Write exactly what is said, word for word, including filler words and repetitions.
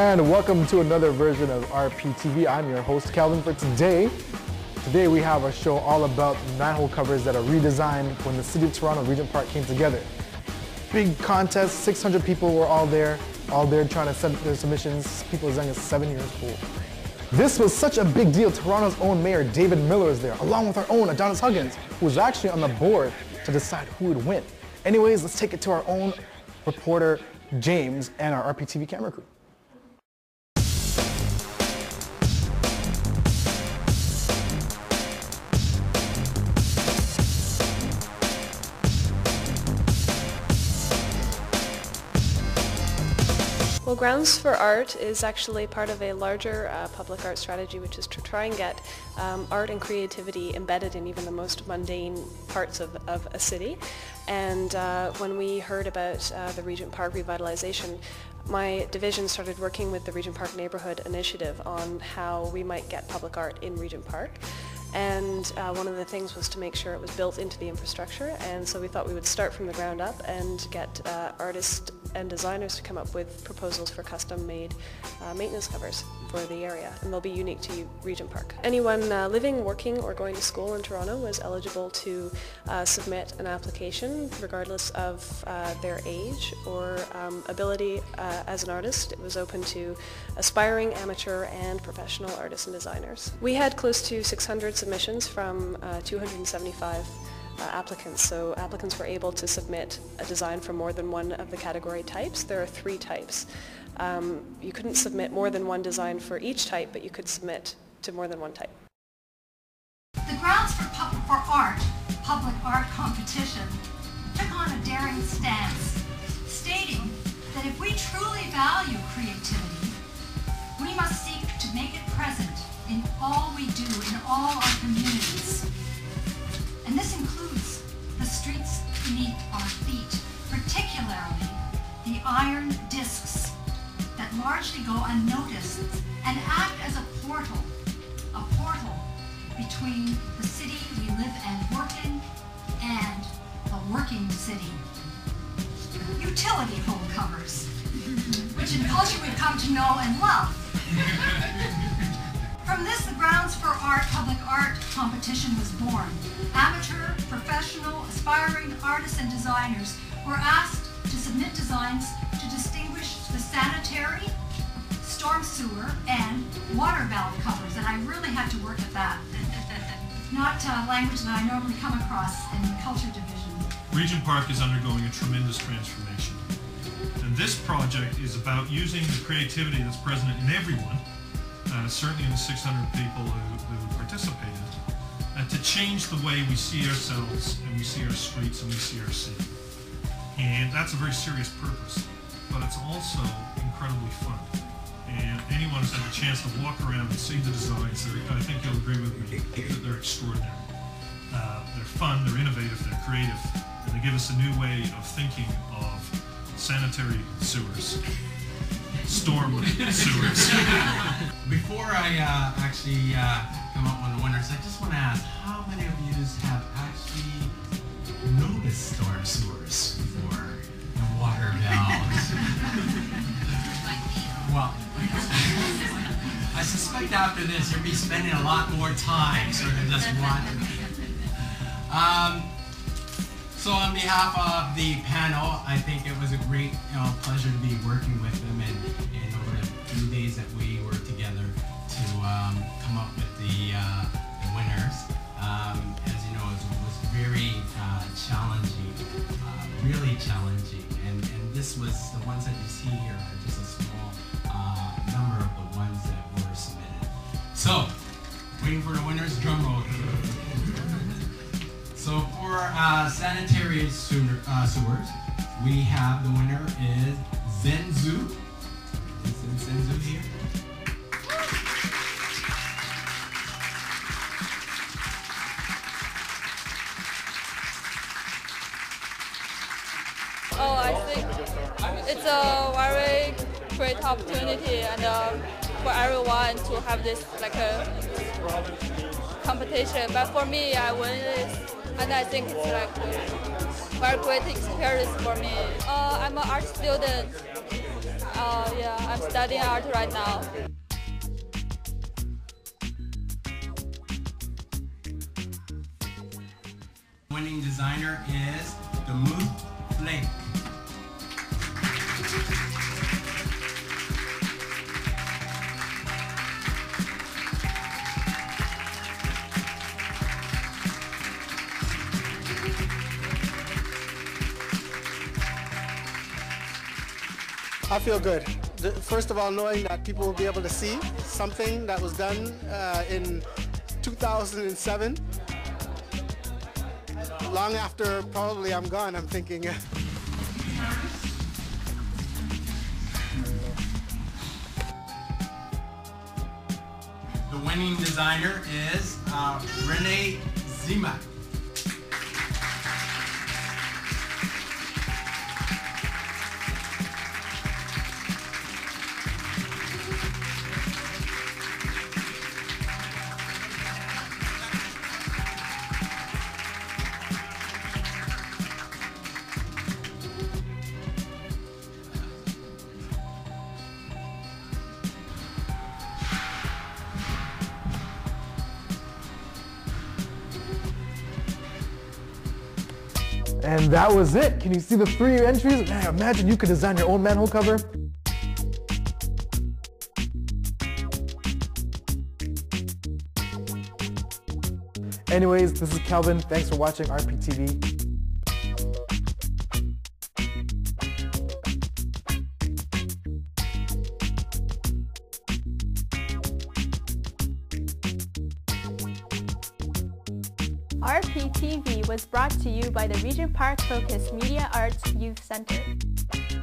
And welcome to another version of R P T V. I'm your host, Calvin, for today. Today we have a show all about manhole covers that are redesigned when the City of Toronto Regent Park came together. Big contest, six hundred people were all there, all there trying to send their submissions, people as young as seven years old. This was such a big deal, Toronto's own mayor, David Miller, was there, along with our own Adonis Huggins, who was actually on the board to decide who would win. Anyways, let's take it to our own reporter, James, and our R P T V camera crew. Well, Grounds for Art is actually part of a larger uh, public art strategy, which is to try and get um, art and creativity embedded in even the most mundane parts of, of a city. And uh, when we heard about uh, the Regent Park revitalization, my division started working with the Regent Park Neighbourhood Initiative on how we might get public art in Regent Park. And uh, one of the things was to make sure it was built into the infrastructure, and so we thought we would start from the ground up and get uh, artists and designers to come up with proposals for custom-made uh, maintenance covers for the area, and they'll be unique to Regent Park. Anyone uh, living, working, or going to school in Toronto was eligible to uh, submit an application regardless of uh, their age or um, ability uh, as an artist. It was open to aspiring, amateur, and professional artists and designers. We had close to six hundred submissions from uh, two hundred seventy-five uh, applicants, so applicants were able to submit a design for more than one of the category types. There are three types. Um, you couldn't submit more than one design for each type, but you could submit to more than one type. The Grounds for, for Art public art competition took on a daring stance, stating that if we truly value creativity, we must seek to make it present in all we do, in all our communities. And this includes the streets beneath our feet, particularly the iron discs that largely go unnoticed and act as a portal, a portal between the city we live and work in and a working city. Utility pole covers, which in culture we've come to know and love. From this, the Grounds for Art public art competition was born. Amateur, professional, aspiring artists and designers were asked to submit designs to distinguish the sanitary, storm sewer, and water valve covers, and I really had to work at that. Not uh, language that I normally come across in the culture division. Regent Park is undergoing a tremendous transformation, and this project is about using the creativity that's present in everyone, Uh, certainly in the six hundred people who, who participated, uh, to change the way we see ourselves and we see our streets and we see our city. And that's a very serious purpose, but it's also incredibly fun. And anyone who's had a chance to walk around and see the designs, I think you'll agree with me that they're extraordinary. Uh, they're fun, they're innovative, they're creative, and they give us a new way of thinking of sanitary sewers. Storm sewers. Before I uh, actually uh, come up on the winners, I just want to ask, how many of you have actually noticed storm sewers before? And water valves? Well, I suspect after this you'll be spending a lot more time sort of just watching. Um, So on behalf of the panel, I think it was a great you know, pleasure to be working with them, and, and over the few days that we were together to um, come up with the, uh, the winners. Um, as you know, it was very uh, challenging, uh, really challenging, and, and this was the ones that you see here are just a small uh, number of the ones that were submitted. So, waiting for the winners, drum roll. So for uh, sanitary sewer, uh, sewers, we have the winner is Zenzu. Is Zenzu here? Oh, I think it's a very great opportunity, and um, for everyone to have this like a competition. But for me, I win this. And I think it's like a very great experience for me. Uh, I'm an art student. Uh, yeah, I'm studying art right now. Winning designer is Damou Flake. I feel good. First of all, knowing that people will be able to see something that was done uh, in two thousand seven. Long after probably I'm gone, I'm thinking. The winning designer is uh, Renee Zima. And that was it. Can you see the three entries? Man, imagine you could design your own manhole cover. Anyways, this is Calvin. Thanks for watching R P T V. R P T V was brought to you by the Regent Park Focus Media Arts Youth Center.